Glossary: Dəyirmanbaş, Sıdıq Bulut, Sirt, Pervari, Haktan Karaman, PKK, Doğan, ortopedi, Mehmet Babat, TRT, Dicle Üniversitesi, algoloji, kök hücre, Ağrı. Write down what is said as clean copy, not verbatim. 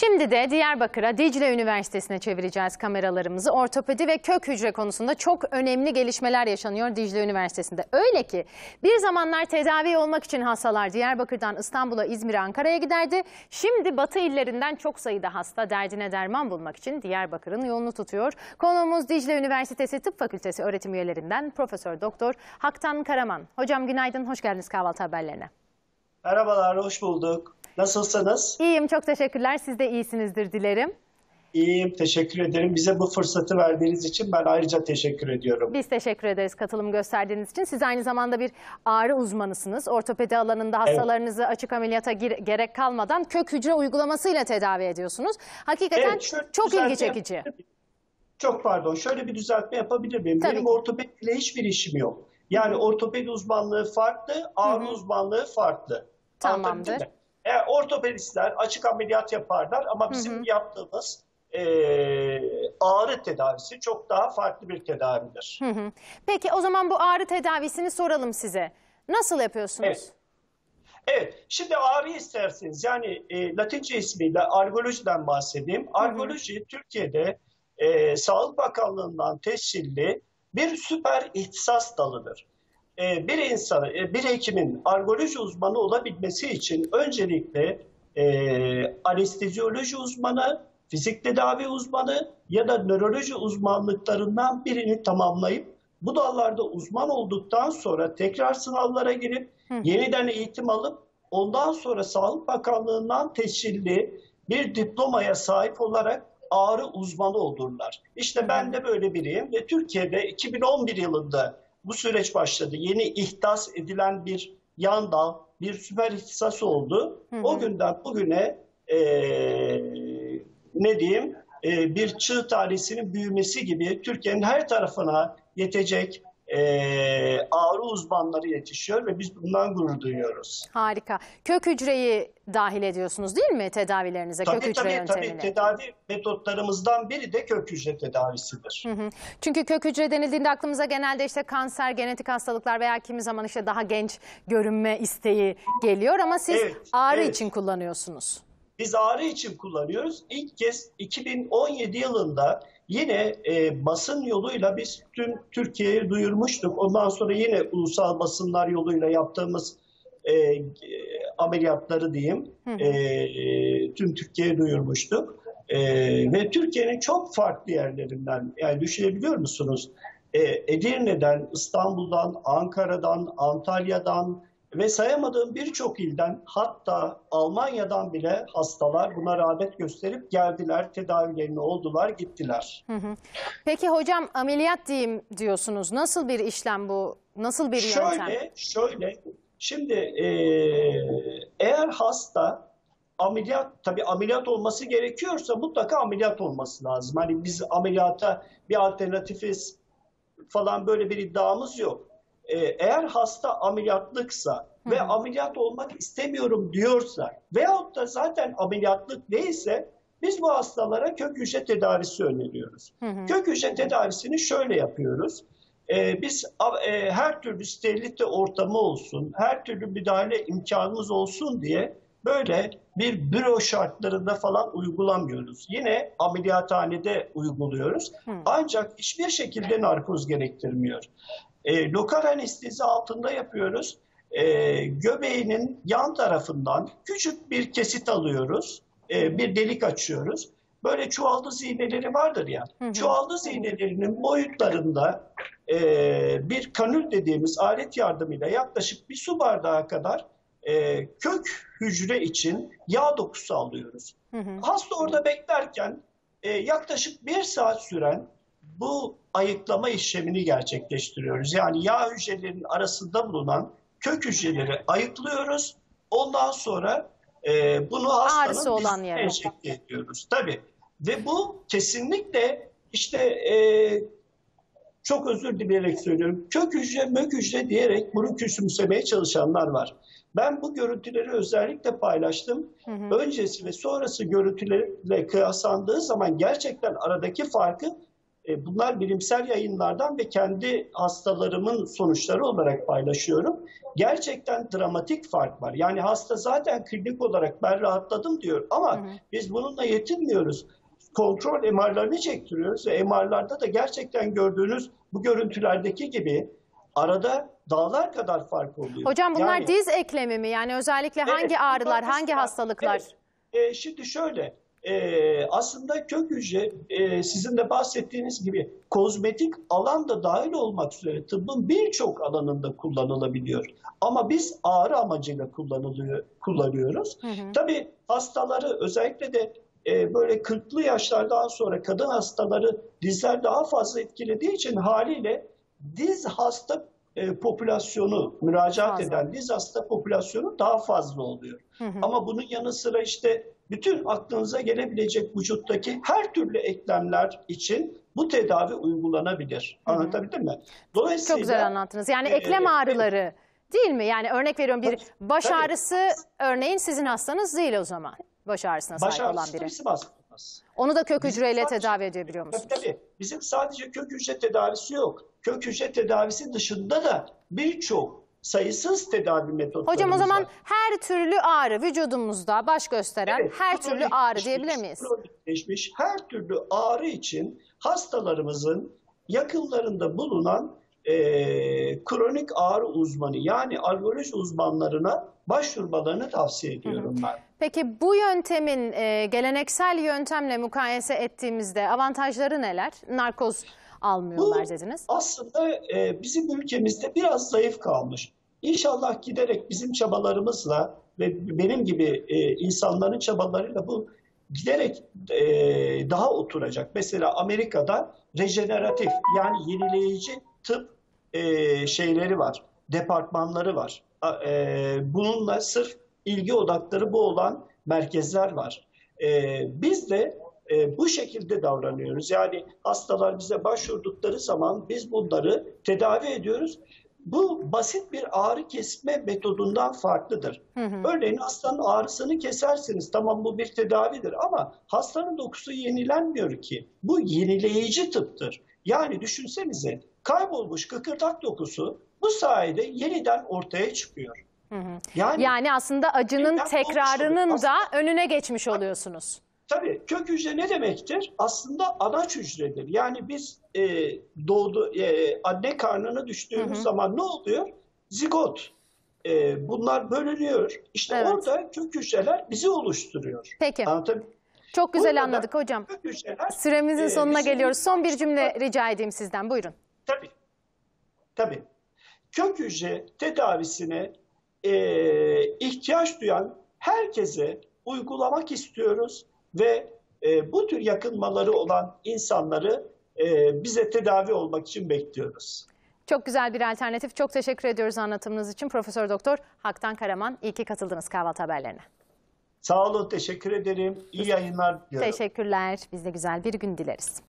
Şimdi de Diyarbakır'a, Dicle Üniversitesi'ne çevireceğiz kameralarımızı. Ortopedi ve kök hücre konusunda çok önemli gelişmeler yaşanıyor Dicle Üniversitesi'nde. Öyle ki bir zamanlar tedavi olmak için hastalar Diyarbakır'dan İstanbul'a, İzmir'e, Ankara'ya giderdi. Şimdi batı illerinden çok sayıda hasta derdine derman bulmak için Diyarbakır'ın yolunu tutuyor. Konuğumuz Dicle Üniversitesi Tıp Fakültesi öğretim üyelerinden Profesör Doktor Haktan Karaman. Hocam günaydın, hoş geldiniz kahvaltı haberlerine. Merhabalar, hoş bulduk. Nasılsınız? İyiyim, çok teşekkürler. Siz de iyisinizdir dilerim. İyiyim, teşekkür ederim. Bize bu fırsatı verdiğiniz için ben ayrıca teşekkür ediyorum. Biz teşekkür ederiz katılım gösterdiğiniz için. Siz aynı zamanda bir ağrı uzmanısınız. Ortopedi alanında hastalarınızı açık ameliyata gerek kalmadan kök hücre uygulamasıyla tedavi ediyorsunuz. Hakikaten çok ilgi çekici. Çok pardon, şöyle bir düzeltme yapabilir miyim? Tabii. Benim ortopediyle hiçbir işim yok. Yani ortopedi uzmanlığı farklı, ağrı uzmanlığı farklı. Tamamdır. Ortopedistler açık ameliyat yaparlar ama bizim yaptığımız ağrı tedavisi çok daha farklı bir tedavidir. Peki o zaman bu ağrı tedavisini soralım size. Nasıl yapıyorsunuz? Evet, şimdi ağrı isterseniz yani Latince ismiyle algolojiden bahsedeyim. Algoloji Türkiye'de Sağlık Bakanlığı'ndan tescilli bir süper ihtisas dalıdır. Bir insanın, bir hekimin algoloji uzmanı olabilmesi için öncelikle anestezioloji uzmanı, fizik tedavi uzmanı ya da nöroloji uzmanlıklarından birini tamamlayıp bu dallarda uzman olduktan sonra tekrar sınavlara girip yeniden eğitim alıp ondan sonra Sağlık Bakanlığı'ndan tescilli bir diplomaya sahip olarak ağrı uzmanı olurlar. İşte ben de böyle biriyim ve Türkiye'de 2011 yılında bu süreç başladı. Yeni ihtisas edilen bir yan dal, bir süper ihtisas oldu. O günden bugüne bir çığ tanesinin büyümesi gibi Türkiye'nin her tarafına yetecek ağrı uzmanları yetişiyor ve biz bundan gurur duyuyoruz. Harika. Kök hücreyi dahil ediyorsunuz değil mi tedavilerinize? Tabii, kök hücre yöntemine. Tabii. Tedavi metotlarımızdan biri de kök hücre tedavisidir. Çünkü kök hücre denildiğinde aklımıza genelde işte kanser, genetik hastalıklar veya kimi zaman işte daha genç görünme isteği geliyor ama siz ağrı için kullanıyorsunuz. Biz ağrı için kullanıyoruz. İlk kez 2017 yılında yine basın yoluyla biz tüm Türkiye'ye duyurmuştuk. Ondan sonra yine ulusal basınlar yoluyla yaptığımız ameliyatları diyeyim tüm Türkiye'ye duyurmuştuk. Ve Türkiye'nin çok farklı yerlerinden yani düşünebiliyor musunuz? Edirne'den, İstanbul'dan, Ankara'dan, Antalya'dan ve sayamadığım birçok ilden hatta Almanya'dan bile hastalar buna rağbet gösterip geldiler, tedavilerini oldular, gittiler. Peki hocam ameliyat diyeyim diyorsunuz. Nasıl bir işlem bu? Nasıl bir yöntem? Şöyle. Şimdi eğer hasta tabii ameliyat olması gerekiyorsa mutlaka ameliyat olması lazım. Hani biz ameliyata bir alternatifiz falan böyle bir iddiamız yok. Eğer hasta ameliyatlıksa ve ameliyat olmak istemiyorum diyorsa veyahut da zaten ameliyatlık değilse biz bu hastalara kök hücre tedavisi öneriyoruz. Kök hücre tedavisini şöyle yapıyoruz. Biz her türlü sterilite ortamı olsun, her türlü müdahale imkanımız olsun diye böyle bir büro şartlarında falan uygulamıyoruz. Yine ameliyathanede uyguluyoruz. Ancak hiçbir şekilde narkoz gerektirmiyor. Lokal anestezi altında yapıyoruz. Göbeğinin yan tarafından küçük bir kesit alıyoruz. Bir delik açıyoruz. Böyle çuvaldız iğneleri vardır ya. Çuvaldız iğnelerinin boyutlarında bir kanül dediğimiz alet yardımıyla yaklaşık bir su bardağı kadar kök hücre için yağ dokusu alıyoruz. Hasta orada beklerken yaklaşık bir saat süren bu ayıklama işlemini gerçekleştiriyoruz. Yani yağ hücrelerinin arasında bulunan kök hücreleri ayıklıyoruz. Ondan sonra bunu hastanın enjekte ediyoruz. Tabii. Ve bu kesinlikle işte çok özür dileyerek söylüyorum. Kök hücre, mök hücre diyerek bunu küçümsemeye çalışanlar var. Ben bu görüntüleri özellikle paylaştım. Öncesi ve sonrası görüntülerle kıyaslandığı zaman gerçekten aradaki farkı Bunlar bilimsel yayınlardan ve kendi hastalarımın sonuçları olarak paylaşıyorum. Gerçekten dramatik fark var. Yani hasta zaten klinik olarak ben rahatladım diyor ama biz bununla yetinmiyoruz. Kontrol MR'larını çektiriyoruz ve MR'larda da gerçekten gördüğünüz bu görüntülerdeki gibi arada dağlar kadar fark oluyor. Hocam bunlar yani, diz eklemi mi? Yani özellikle hangi ağrılar, hangi hastalıklar? Evet. Şimdi şöyle... aslında kök hücre sizin de bahsettiğiniz gibi kozmetik alanda dahil olmak üzere tıbbın birçok alanında kullanılabiliyor. Ama biz ağrı amacıyla kullanıyoruz. Tabii hastaları özellikle de böyle 40'lı yaşlardan sonra kadın hastaları dizler daha fazla etkilediği için haliyle diz hasta popülasyonu, müracaat eden diz hasta popülasyonu daha fazla oluyor. Ama bunun yanı sıra işte bütün aklınıza gelebilecek vücuttaki her türlü eklemler için bu tedavi uygulanabilir. Anlatabildim mi? Dolayısıyla, çok güzel anlattınız. Yani eklem ağrıları değil mi? Yani örnek veriyorum bir baş ağrısı örneğin sizin hastanız değil o zaman. Baş ağrısına sahip olan biri. Onu da kök hücreyle tedavi edebiliyor musunuz? Tabii. Bizim sadece kök hücre tedavisi yok. Kök hücre tedavisi dışında da birçok sayısız tedavi metotlarımız. Hocam o zaman her türlü ağrı vücudumuzda baş gösteren her türlü ağrı diyebilir miyiz? Kronikleşmiş her türlü ağrı için hastalarımızın yakınlarında bulunan kronik ağrı uzmanı yani algoloji uzmanlarına başvurmalarını tavsiye ediyorum ben. Peki bu yöntemin geleneksel yöntemle mukayese ettiğimizde avantajları neler? Narkoz almıyorlar dediniz. Aslında bizim ülkemizde biraz zayıf kalmış. İnşallah giderek bizim çabalarımızla ve benim gibi insanların çabalarıyla bu giderek daha oturacak. Mesela Amerika'da rejeneratif yani yenileyici tıp şeyleri var, departmanları var. Bununla sırf ilgi odakları bu olan merkezler var. Biz de bu şekilde davranıyoruz. Yani hastalar bize başvurdukları zaman biz bunları tedavi ediyoruz. Bu basit bir ağrı kesme metodundan farklıdır. Örneğin hastanın ağrısını kesersiniz. Tamam bu bir tedavidir ama hastanın dokusu yenilenmiyor ki. Bu yenileyici tıptır. Yani düşünsenize kaybolmuş kıkırdak dokusu bu sayede yeniden ortaya çıkıyor. Yani aslında acının tekrarının da önüne geçmiş oluyorsunuz. Tabii kök hücre ne demektir? Aslında anaç hücredir. Yani biz anne karnına düştüğümüz zaman ne oluyor? Zigot. Bunlar bölünüyor. İşte orada kök hücreler bizi oluşturuyor. Peki. Çok güzel anladık hocam. Süremizin sonuna geliyoruz. Son bir cümle rica edeyim sizden. Buyurun. Tabii. Tabii. Kök hücre tedavisine ihtiyaç duyan herkese uygulamak istiyoruz. Ve bu tür yakınmaları olan insanları bize tedavi olmak için bekliyoruz. Çok güzel bir alternatif. Çok teşekkür ediyoruz anlatımınız için. Profesör Doktor Haktan Karaman, iyi ki katıldınız Kahvaltı Haberlerine. Sağ olun, teşekkür ederim. İyi yayınlar diliyorum. Teşekkürler. Biz de güzel bir gün dileriz.